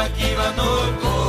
Aquí va, no.